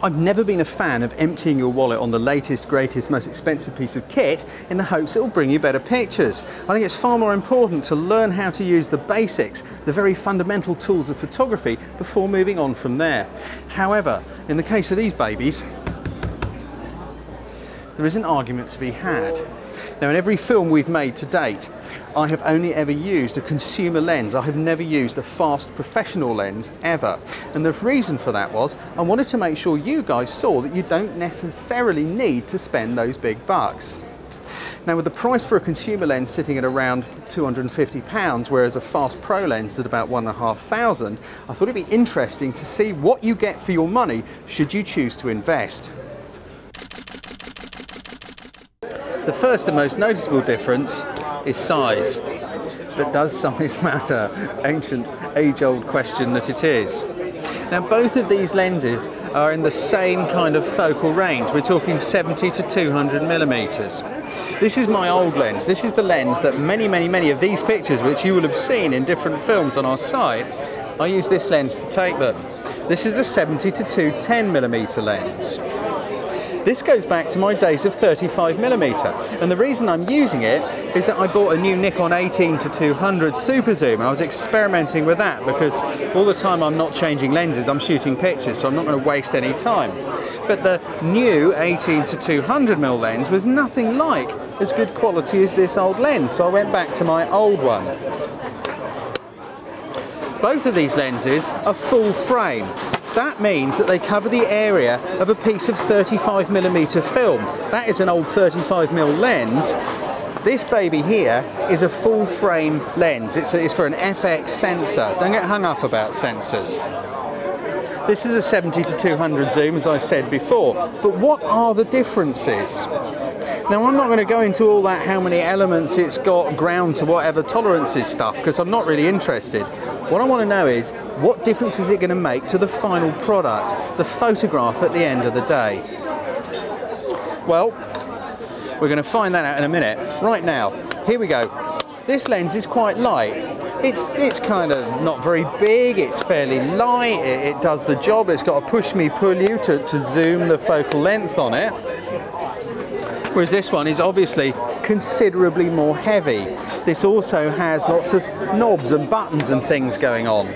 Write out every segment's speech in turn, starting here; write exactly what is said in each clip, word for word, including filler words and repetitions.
I've never been a fan of emptying your wallet on the latest, greatest, most expensive piece of kit in the hopes it will bring you better pictures. I think it's far more important to learn how to use the basics, the very fundamental tools of photography, before moving on from there. However, in the case of these babies, there is an argument to be had. Now, in every film we've made to date, I have only ever used a consumer lens. I have never used a fast professional lens ever. And the reason for that was I wanted to make sure you guys saw that you don't necessarily need to spend those big bucks. Now, with the price for a consumer lens sitting at around two hundred and fifty pounds, whereas a fast pro lens is at about one and a half thousand, I thought it'd be interesting to see what you get for your money should you choose to invest. The first and most noticeable difference is size. But does size matter? Ancient, age-old question that it is. Now, both of these lenses are in the same kind of focal range. We're talking seventy to two hundred millimeters. This is my old lens. This is the lens that many, many, many of these pictures, which you will have seen in different films on our site, I use this lens to take them. This is a seventy to two ten millimeter lens. This goes back to my days of thirty-five millimeter, and the reason I'm using it is that I bought a new Nikon eighteen to two hundred SuperZoom. I was experimenting with that because all the time I'm not changing lenses, I'm shooting pictures, so I'm not going to waste any time. But the new eighteen to two hundred millimeter lens was nothing like as good quality as this old lens, so I went back to my old one. Both of these lenses are full frame. That means that they cover the area of a piece of thirty-five millimeter film. That is an old thirty-five millimeter lens. This baby here is a full frame lens. It's, a, it's for an F X sensor. Don't get hung up about sensors. This is a seventy to two hundred zoom, as I said before. But what are the differences? Now, I'm not going to go into all that, how many elements it's got, ground to whatever tolerances stuff, because I'm not really interested. What I want to know is, what difference is it going to make to the final product, the photograph at the end of the day? Well, we're going to find that out in a minute. Right now, here we go. This lens is quite light. It's, it's kind of not very big, it's fairly light, it, it does the job, it's got a push-me-pull-you to, to zoom the focal length on it. Whereas this one is obviously considerably more heavy. This also has lots of knobs and buttons and things going on.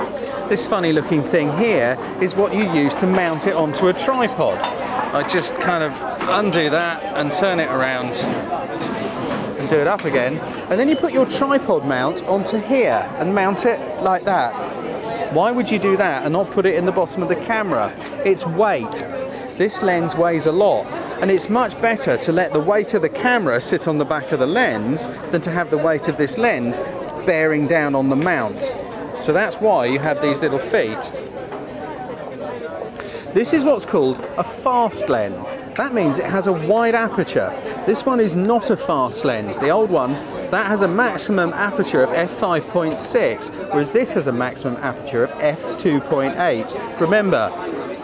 This funny looking thing here is what you use to mount it onto a tripod. I just kind of undo that and turn it around and do it up again. And then you put your tripod mount onto here and mount it like that. Why would you do that and not put it in the bottom of the camera? It's weight. This lens weighs a lot. And it's much better to let the weight of the camera sit on the back of the lens than to have the weight of this lens bearing down on the mount. So that's why you have these little feet. This is what's called a fast lens. That means it has a wide aperture. This one is not a fast lens. The old one, that has a maximum aperture of f five point six, whereas this has a maximum aperture of f two point eight. Remember,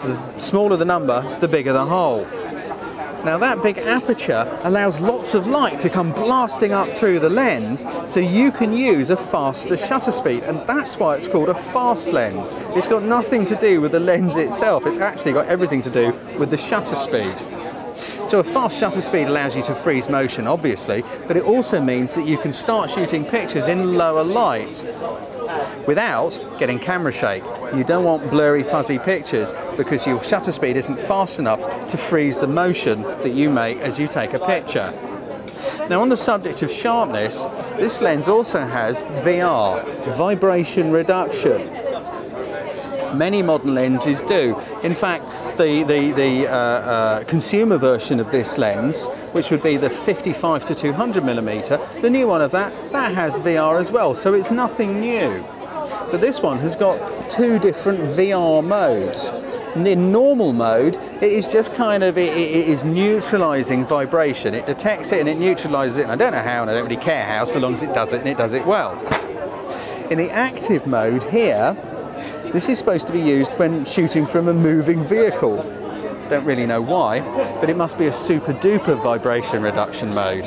the smaller the number, the bigger the hole. Now, that big aperture allows lots of light to come blasting up through the lens, so you can use a faster shutter speed, and that's why it's called a fast lens. It's got nothing to do with the lens itself, it's actually got everything to do with the shutter speed. So a fast shutter speed allows you to freeze motion, obviously, but it also means that you can start shooting pictures in lower light without getting camera shake. You don't want blurry, fuzzy pictures because your shutter speed isn't fast enough to freeze the motion that you make as you take a picture. Now, on the subject of sharpness, this lens also has V R, vibration reduction. Many modern lenses do. In fact, the, the, the uh, uh, consumer version of this lens, which would be the fifty-five to two hundred millimeter, the new one of that, that has V R as well, so it's nothing new. But this one has got two different V R modes. In normal mode, it is just kind of, it, it is neutralizing vibration. It detects it and it neutralizes it, and I don't know how and I don't really care how, so long as it does it and it does it well. In the active mode here, this is supposed to be used when shooting from a moving vehicle. Don't really know why, but it must be a super duper vibration reduction mode.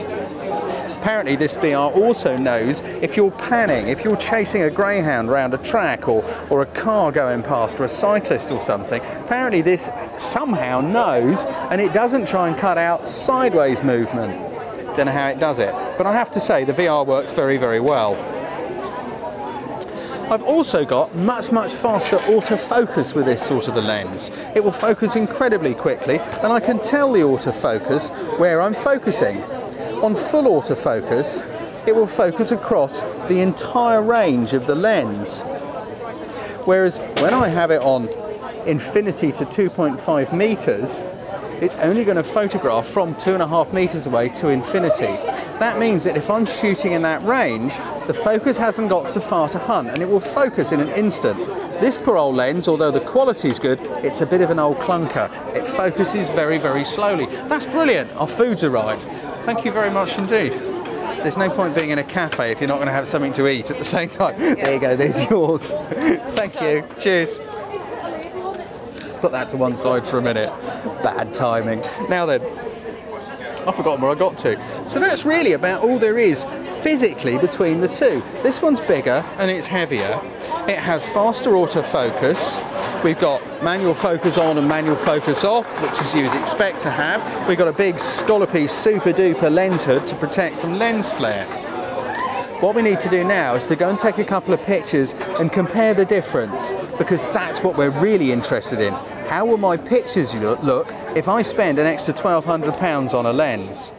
apparently this V R also knows if you're panning, if you're chasing a greyhound around a track or, or a car going past or a cyclist or something. Apparently this somehow knows, and it doesn't try and cut out sideways movement. Don't know how it does it. But I have to say the V R works very, very well. I've also got much, much faster autofocus with this sort of a lens. It will focus incredibly quickly, and I can tell the autofocus where I'm focusing. On full autofocus, it will focus across the entire range of the lens. Whereas when I have it on infinity to two point five meters, it's only going to photograph from two and a half meters away to infinity. That means that if I'm shooting in that range, the focus hasn't got so far to hunt, and it will focus in an instant. This poor old lens, although the quality's good, it's a bit of an old clunker. It focuses very, very slowly. That's brilliant. Our food's arrived. Thank you very much indeed. There's no point being in a cafe if you're not going to have something to eat at the same time. Yeah. There you go, there's yours. Thank you. Cheers. Put that to one side for a minute. Bad timing. Now then, I've forgotten where I got to. So that's really about all there is physically between the two. This one's bigger and it's heavier. It has faster autofocus. We've got manual focus on and manual focus off, which as you'd expect to have. We've got a big scallopy super duper lens hood to protect from lens flare. What we need to do now is to go and take a couple of pictures and compare the difference, because that's what we're really interested in. How will my pictures look if I spend an extra twelve hundred pounds on a lens?